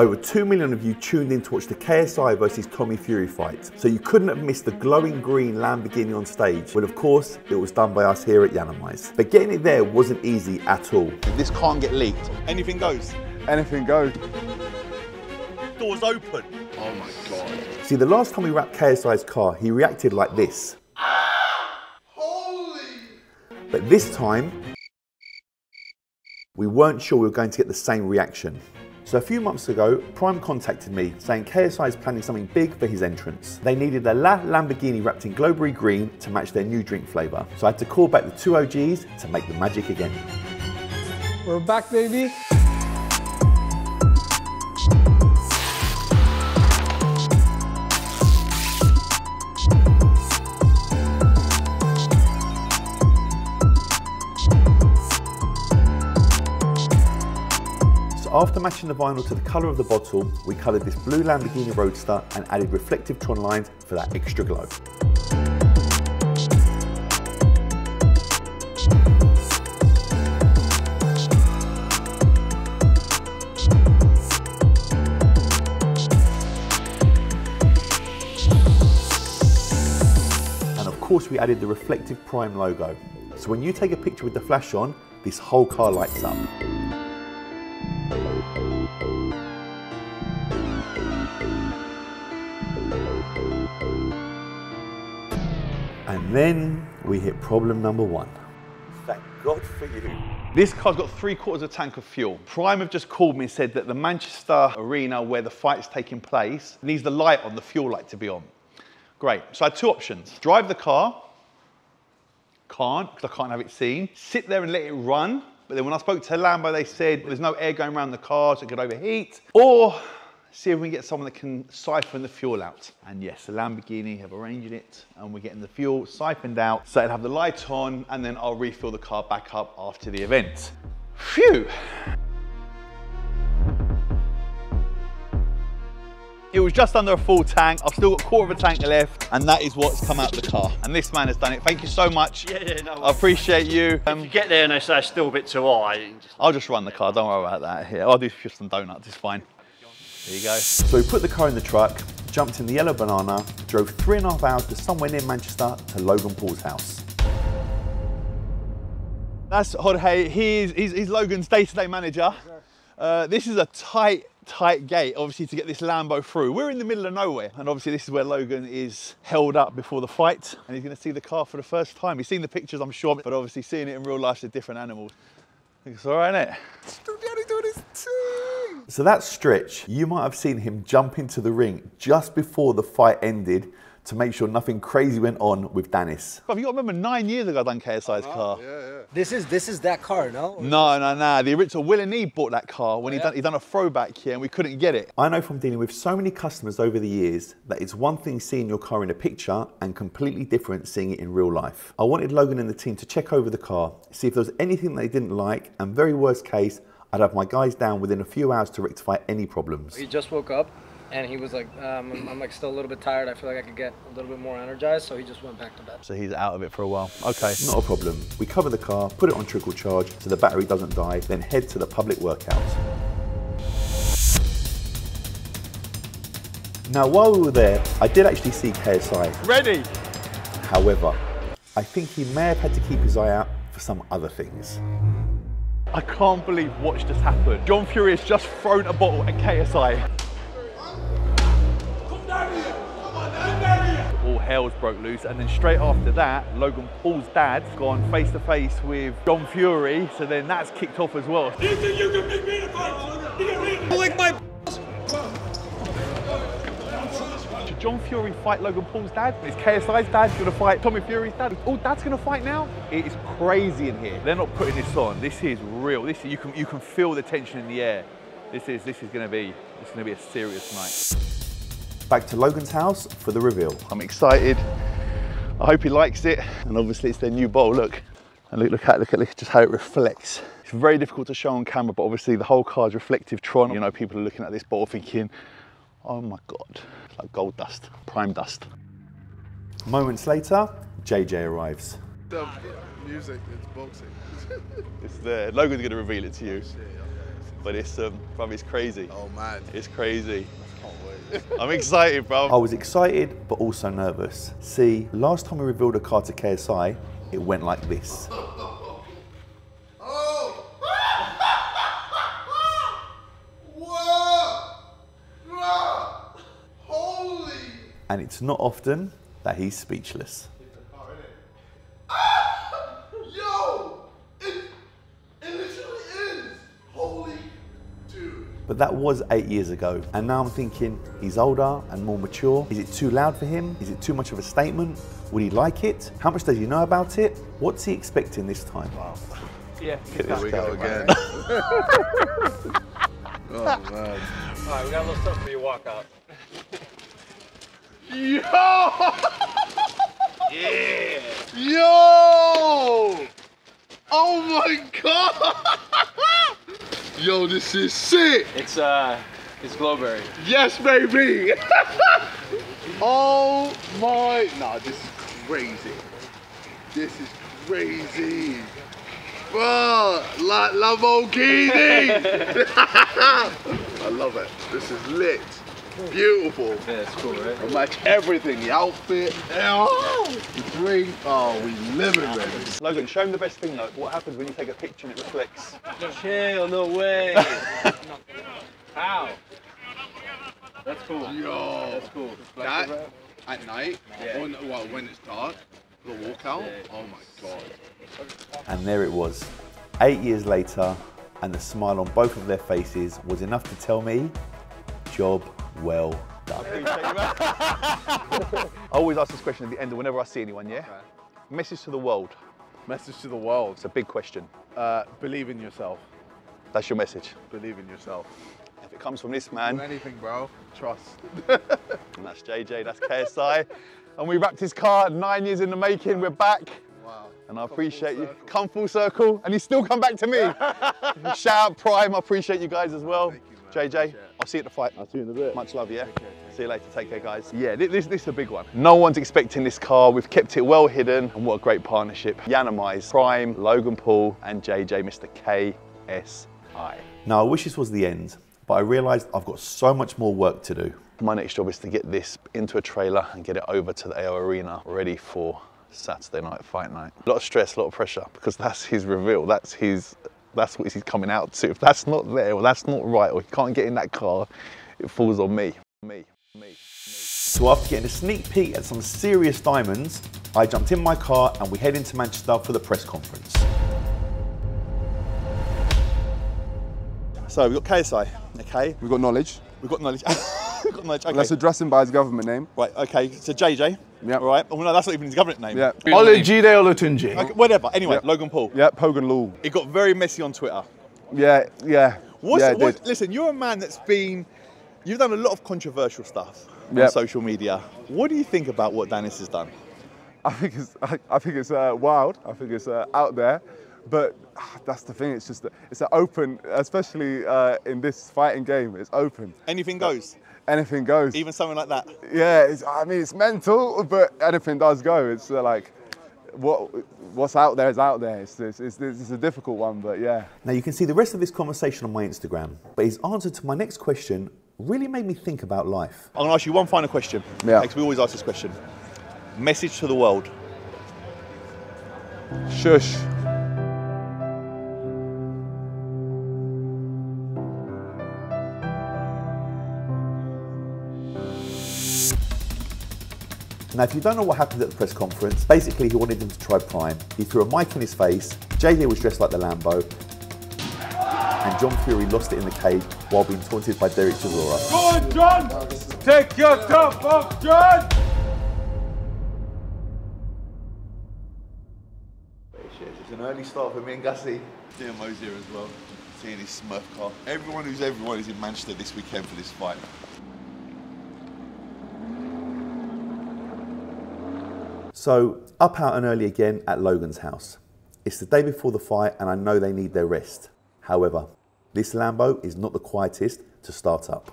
Over 2 million of you tuned in to watch the KSI versus Tommy Fury fight, so you couldn't have missed the glowing green Lamborghini on stage, when of course it was done by us here at Yiannimize. But getting it there wasn't easy at all. This can't get leaked. Anything goes. Anything goes. Doors open. Oh my God. See, the last time we wrapped KSI's car, he reacted like this. Holy! But this time, we weren't sure we were going to get the same reaction. So a few months ago, Prime contacted me saying KSI is planning something big for his entrance. They needed a Lamborghini wrapped in Glowberry green to match their new drink flavour. So I had to call back the two OGs to make the magic again. We're back, baby. After matching the vinyl to the colour of the bottle, we coloured this blue Lamborghini Roadster and added reflective Tron lines for that extra glow. And of course we added the reflective Prime logo. So when you take a picture with the flash on, this whole car lights up. And then we hit problem number one. Thank God for you. This car's got 3/4 of a tank of fuel. Prime have just called me and said that the Manchester Arena where the fight's taking place needs the light on, the fuel light to be on. Great, so I had two options. Drive the car, can't, because I can't have it seen. Sit there and let it run. But then when I spoke to Lambo, they said there's no air going around the car, so it could overheat. Or see if we can get someone that can siphon the fuel out. And yes, the Lamborghini have arranged it, and we're getting the fuel siphoned out, so it'll have the light on, and then I'll refill the car back up after the event. Phew. It was just under a full tank. I've still got 1/4 of a tank left, and that is what's come out of the car. And this man has done it. Thank you so much. Yeah, no worries. I appreciate you. If you get there and they say it's still a bit too high, I'll just run the car. Don't worry about that here. I'll do just some donuts. It's fine. There you go. So we put the car in the truck, jumped in the yellow banana, drove 3.5 hours to somewhere near Manchester to Logan Paul's house. That's Jorge. He's Logan's day-to-day manager. This is a tight gate, obviously, to get this Lambo through. We're in the middle of nowhere, and obviously this is where Logan is held up before the fight, and he's going to see the car for the first time. He's seen the pictures, I'm sure, but obviously seeing it in real life is a different animal. It's all right, innit? Daddy doing his thing. So that stretch, you might have seen him jump into the ring just before the fight ended to make sure nothing crazy went on with Dennis. But you got to remember, 9 years ago I done KSI's car. Yeah, yeah. This is that car, no? No. The original Will and Eve bought that car when he done a throwback here, and we couldn't get it. I know from dealing with so many customers over the years that it's one thing seeing your car in a picture and completely different seeing it in real life. I wanted Logan and the team to check over the car, see if there was anything they didn't like, and very worst case, I'd have my guys down within a few hours to rectify any problems. He just woke up. And he was like, I'm like still a little bit tired. I feel like I could get a little bit more energized. So he just went back to bed. So he's out of it for a while. Okay. Not a problem. We cover the car, put it on trickle charge so the battery doesn't die, then head to the public workout. Now, while we were there, I did actually see KSI. Ready. However, I think he may have had to keep his eye out for some other things. I can't believe what just happened. John Fury has just thrown a bottle at KSI. All hell's broke loose, and then straight after that, Logan Paul's dad's gone face to face with John Fury, so then that's kicked off as well. You think you can make me in a fight? You can lick my balls. Should John Fury fight Logan Paul's dad? Is KSI's dad gonna fight Tommy Fury's dad? Is all dad's gonna fight now? It is crazy in here. They're not putting this on. This is real. This is, you can feel the tension in the air. This is gonna be a serious night. Back to Logan's house for the reveal. I'm excited. I hope he likes it. And obviously it's their new bowl, look. And look at just how it reflects. It's very difficult to show on camera, but obviously the whole car's reflective Tron. You know, people are looking at this bottle thinking, oh my God, it's like gold dust, Prime dust. Moments later, JJ arrives. The music, it's boxing. It's there. Logan's gonna reveal it to you. but it's, bruv, it's crazy. Oh man. It's crazy. I'm excited, bro. I was excited, but also nervous. See, last time we revealed a car to KSI, it went like this. Whoa! Holy! And it's not often that he's speechless. But that was 8 years ago. And now I'm thinking, he's older and more mature. Is it too loud for him? Is it too much of a statement? Would he like it? How much does he know about it? What's he expecting this time? Wow. Yeah. Here we go again. Oh, man. All right, we got a little stuff for your walkout. Yo! Yeah! Yo! Oh, my God! Yo, this is sick. It's Glowberry. Yes, baby. Oh my, nah, this is crazy. This is crazy. Bro, like Lamborghini. I love it. This is lit. Beautiful. Yeah, it's cool, right? I match everything, the outfit, the drink. Oh, we living, baby. Logan, show him the best thing though. What happens when you take a picture and it reflects? Chill, no way. How? That's cool. Yo, that's cool. That at night, yeah. Well, when it's dark, the walkout. Yeah. Oh my God. And there it was, 8 years later, and the smile on both of their faces was enough to tell me, job well done. I always ask this question at the end of whenever I see anyone, yeah? Okay. Message to the world. Message to the world. It's a big question. Believe in yourself. That's your message. Believe in yourself. If it comes from this man. Do anything, bro. Trust. And that's JJ, that's KSI. And we wrapped his car 9 years in the making. Wow. We're back. Wow. And I appreciate you. Come full circle. And you still come back to me. Shout out Prime. I appreciate you guys as well. Thank you. JJ, I'll see you at the fight. I'll see you in a bit. Much love, yeah? Okay, see you later, take care, guys. Yeah, this is a big one. No one's expecting this car. We've kept it well hidden, and what a great partnership. Yiannimize, Prime, Logan Paul, and JJ, Mr. KSI. Now, I wish this was the end, but I realized I've got so much more work to do. My next job is to get this into a trailer and get it over to the AO Arena, ready for Saturday night fight night. A lot of stress, a lot of pressure, because that's his reveal, that's what he's coming out to. If that's not there, or that's not right, or he can't get in that car, it falls on me. So after getting a sneak peek at some serious diamonds, I jumped in my car and we head into Manchester for the press conference. So we've got KSI, okay? We've got knowledge. We've got knowledge. We've got knowledge, okay. Let's address him by his government name. Right, okay, so JJ. Yeah. Right. Well, no, that's not even his government name. Yeah. Olajide Olatunji. Okay, whatever. Anyway, yep. Logan Paul. Yeah. Hogan Law. It got very messy on Twitter. Yeah. Yeah. What? Listen, you're a man that's been. You've done a lot of controversial stuff on social media. What do you think about what Dennis has done? I think it's wild. I think it's out there. But that's the thing. It's just it's an open, especially in this fighting game. It's open. Anything goes. Anything goes. Even something like that. Yeah, I mean, it's mental, but anything does go. It's like, what's out there is out there. It's a difficult one, but yeah. Now you can see the rest of this conversation on my Instagram, but his answer to my next question really made me think about life. I'm gonna ask you one final question. Yeah. Because we always ask this question. Message to the world. Shush. Now, if you don't know what happened at the press conference, basically he wanted him to try Prime. He threw a mic in his face, JJ was dressed like the Lambo, and John Fury lost it in the cage while being taunted by Derek Chisora. Go on, John! Take your top off, John! It's an early start for me and Gussie. GMO's here as well, seeing his Smurf car. Everyone who's everyone is in Manchester this weekend for this fight. So, up, out and early again at Logan's house. It's the day before the fight and I know they need their rest. However, this Lambo is not the quietest to start up.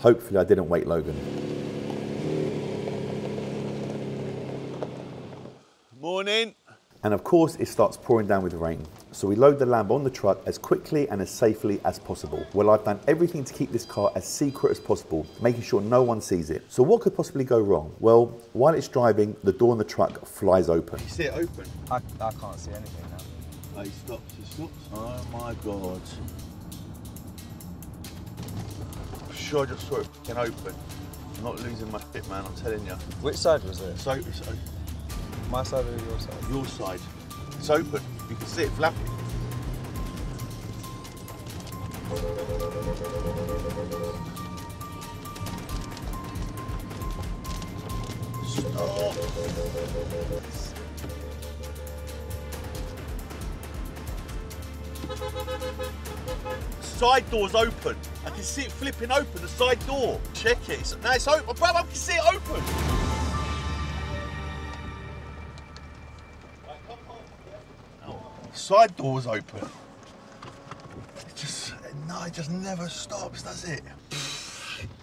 Hopefully I didn't wake Logan. Morning. And of course, it starts pouring down with rain. So we load the Lamb on the truck as quickly and as safely as possible. Well, I've done everything to keep this car as secret as possible, making sure no one sees it. So what could possibly go wrong? Well, while it's driving, the door on the truck flies open. You see it open? I can't see anything now. Oh, it stops, it stops. Oh my God. I'm sure I just saw it f***ing open. I'm not losing my shit, man, I'm telling you. Which side was it? So my side or your side? Your side. It's open. You can see it flapping. Stop. Side door's open. I can see it flipping open, the side door. Check it. Now it's open. Bro, I can see it open. Side door's open. It just, no, it just never stops, does it?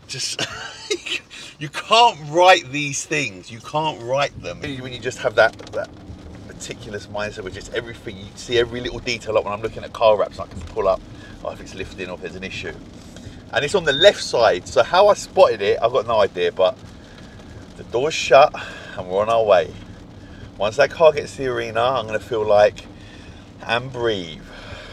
Just, you can't write these things. You can't write them. When you just have that meticulous mindset, which is everything, you see every little detail. Like when I'm looking at car wraps, I can pull up if it's lifting or if there's an issue. And it's on the left side. So how I spotted it, I've got no idea, but the door's shut and we're on our way. Once that car gets to the arena, I'm gonna feel like, and breathe,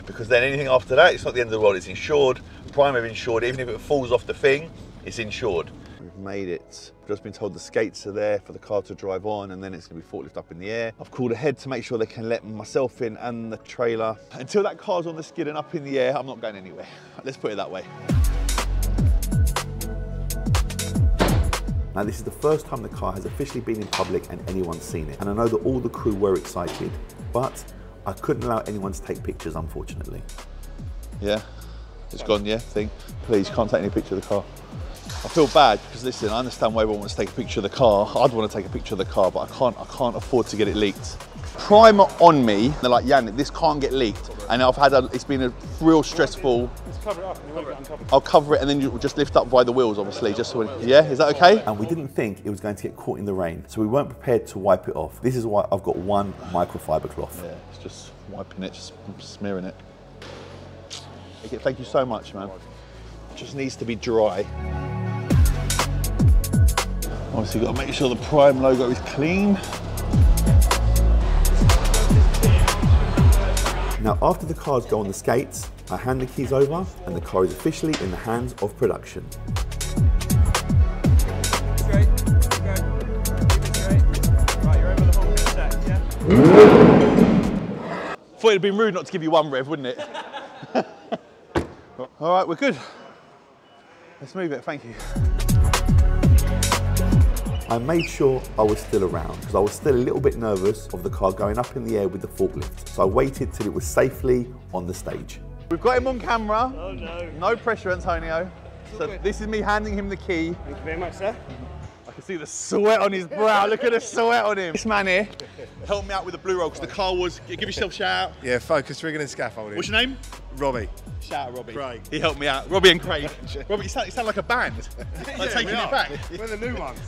because then anything after that, it's not the end of the world. It's insured. Prime have insured. Even if it falls off the thing, it's insured. We've made it. I've just been told the skates are there for the car to drive on, and then it's going to be forklift up in the air. I've called ahead to make sure they can let myself in and the trailer. Until that car's on the skid and up in the air, I'm not going anywhere. Let's put it that way. Now, this is the first time the car has officially been in public and anyone's seen it. And I know that all the crew were excited, but I couldn't allow anyone to take pictures, unfortunately. Yeah, it's gone, yeah, thing. Please, can't take any picture of the car. I feel bad because, listen, I understand why everyone wants to take a picture of the car. I'd want to take a picture of the car, but I can't afford to get it leaked. Prime on me, they're like, Yannick, this can't get leaked. And I've had, it's been a real stressful. Just cover it up and you won't get uncovered. I'll cover it and then you just lift up by the wheels, obviously, just so we, yeah, is that okay? And we didn't think it was going to get caught in the rain, so we weren't prepared to wipe it off. This is why I've got one microfiber cloth. Yeah, it's just wiping it, just smearing it. Thank you so much, man. It just needs to be dry. Obviously, you've got to make sure the Prime logo is clean. Now, after the cars go on the skates, I hand the keys over and the car is officially in the hands of production. Straight, straight. Right, you're over the whole set, yeah? Thought it'd been rude not to give you one rev, wouldn't it? All right, we're good. Let's move it, thank you. I made sure I was still around because I was still a little bit nervous of the car going up in the air with the forklift. So I waited till it was safely on the stage. We've got him on camera. Oh no. No pressure, Antonio. So good. This is me handing him the key. Thank you very much, sir. I can see the sweat on his brow. Look at the sweat on him. This man here helped me out with the blue roll because the car was, give yourself a shout out. Yeah, focus, rigging and scaffolding. What's your name? Robbie. Shout out Robbie. Craig. He helped me out. Robbie and Craig. Robbie, you sound like a band. Yeah, like taking it back. We're the new ones.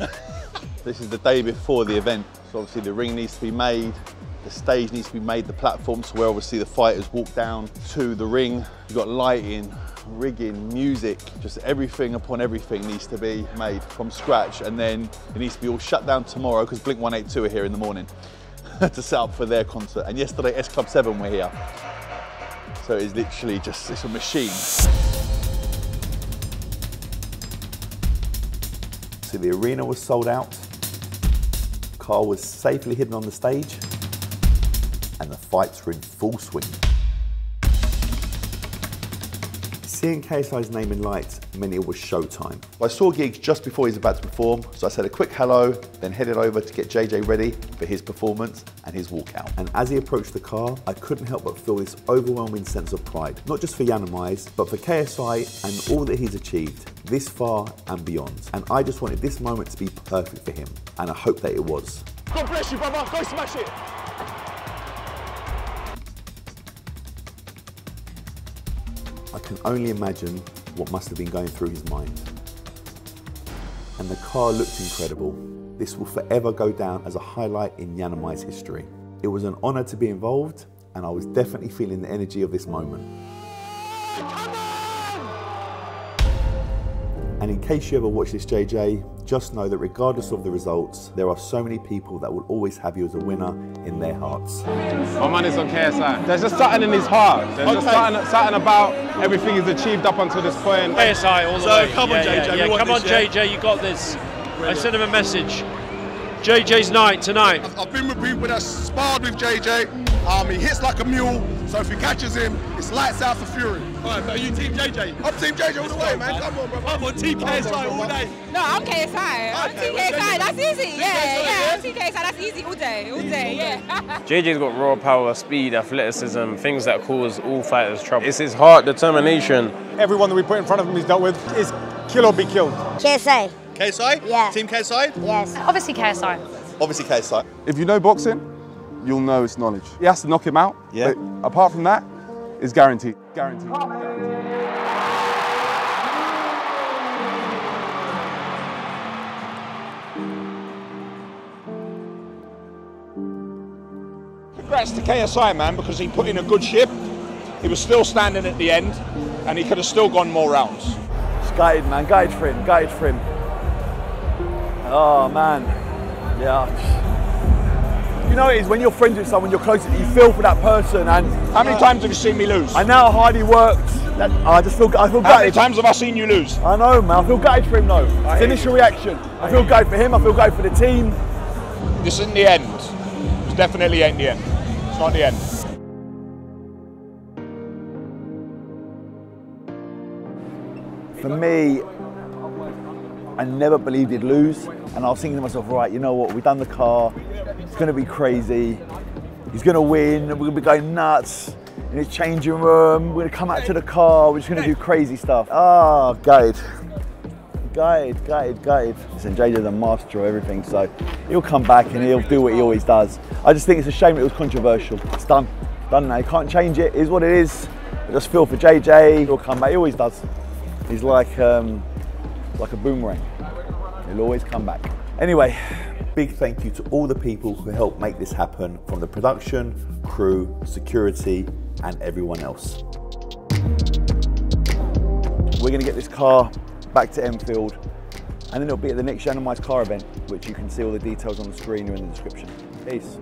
This is the day before the event. So obviously the ring needs to be made, the stage needs to be made, the platform to where obviously the fighters walk down to the ring. You've got lighting, rigging, music, just everything upon everything needs to be made from scratch, and then it needs to be all shut down tomorrow because Blink-182 are here in the morning to set up for their concert. And yesterday S Club 7 were here. So it's literally just, it's a machine. So the arena was sold out, the car was safely hidden on the stage, and the fights were in full swing. Seeing KSI's name in lights meant it was showtime. I saw Giggs just before he was about to perform, so I said a quick hello, then headed over to get JJ ready for his performance and his walkout. And as he approached the car, I couldn't help but feel this overwhelming sense of pride, not just for Yiannimize, but for KSI and all that he's achieved this far and beyond. And I just wanted this moment to be perfect for him, and I hope that it was. God bless you, brother, go smash it! I can only imagine what must have been going through his mind. And the car looked incredible. This will forever go down as a highlight in Yiannimize history. It was an honor to be involved, and I was definitely feeling the energy of this moment. And in case you ever watch this, JJ, just know that regardless of the results, there are so many people that will always have you as a winner in their hearts. My man is on KSI. There's just something in his heart. There's just something about everything he's achieved up until this point. KSI all the way. So come on, JJ. Yeah, come on, JJ. You got this. Brilliant. I sent him a message. JJ's night tonight. I've been with people that sparred with JJ. He hits like a mule. So if he catches him, it's lights out for Fury. All right, are you team JJ? I'm team JJ all the way, man. Come on, bro. I'm on team KSI all day. No, I'm KSI. I'm team KSI. That's easy. Yeah, I'm team KSI. That's easy all day. All day, yeah. JJ's got raw power, speed, athleticism, things that cause all fighters trouble. It's his heart, determination. Everyone that we put in front of him he's dealt with is kill or be killed. KSI. KSI? Yeah. Team KSI? Yes. Obviously KSI. Obviously KSI. If you know boxing, you'll know it's knowledge. He has to knock him out, yeah. But apart from that, it's guaranteed. Guaranteed. Congrats to KSI, man, because he put in a good shift. He was still standing at the end, and he could have still gone more rounds. Just guided, man, guided for him, guided for him. Oh, man, yeah. You know it is, when you're friends with someone, you're close, you feel for that person. And how many times have you seen me lose? I know how hard he worked. I just feel, I feel gutted. How many times have I seen you lose? I know, man. I feel gutted for him, though. His initial reaction. I feel gutted for him. I feel gutted for the team. This isn't the end. This definitely ain't the end. It's not the end. For me, I never believed he'd lose. And I was thinking to myself, right, you know what, we've done the car, it's going to be crazy, he's going to win, we're going to be going nuts in his changing room, we're going to come out to the car, we're just going to do crazy stuff. Oh, gutted. Gutted, gutted, gutted. Listen, JJ's a master of everything, so he'll come back and he'll do what he always does. I just think it's a shame it was controversial. It's done. Done now, you can't change it, it is what it is. I just feel for JJ, he'll come back, he always does. He's like a boomerang. He'll always come back. Anyway, big thank you to all the people who helped make this happen, from the production, crew, security, and everyone else. We're gonna get this car back to Enfield, and then it'll be at the next Yiannimize car event, which you can see all the details on the screen or in the description. Peace.